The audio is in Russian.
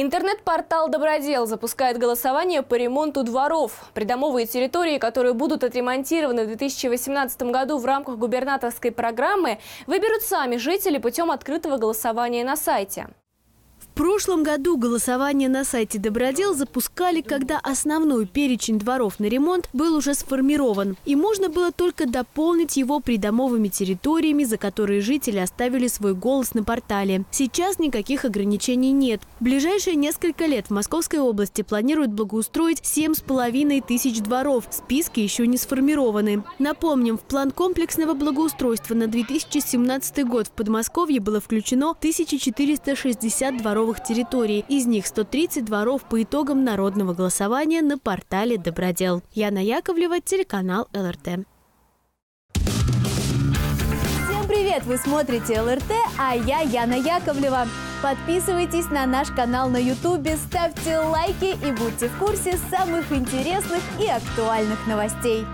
Интернет-портал «Добродел» запускает голосование по ремонту дворов. Придомовые территории, которые будут отремонтированы в 2018 году в рамках губернаторской программы, выберут сами жители путем открытого голосования на сайте. В прошлом году голосование на сайте «Добродел» запускали, когда основной перечень дворов на ремонт был уже сформирован. И можно было только дополнить его придомовыми территориями, за которые жители оставили свой голос на портале. Сейчас никаких ограничений нет. В ближайшие несколько лет в Московской области планируют благоустроить 7,5 тысяч дворов. Списки еще не сформированы. Напомним, в план комплексного благоустройства на 2017 год в Подмосковье было включено 1460 дворов территорий. Из них 130 дворов по итогам народного голосования на портале «Добродел». Яна Яковлева, телеканал ЛРТ. Всем привет! Вы смотрите ЛРТ, а я Яна Яковлева. Подписывайтесь на наш канал на Ютубе, ставьте лайки и будьте в курсе самых интересных и актуальных новостей.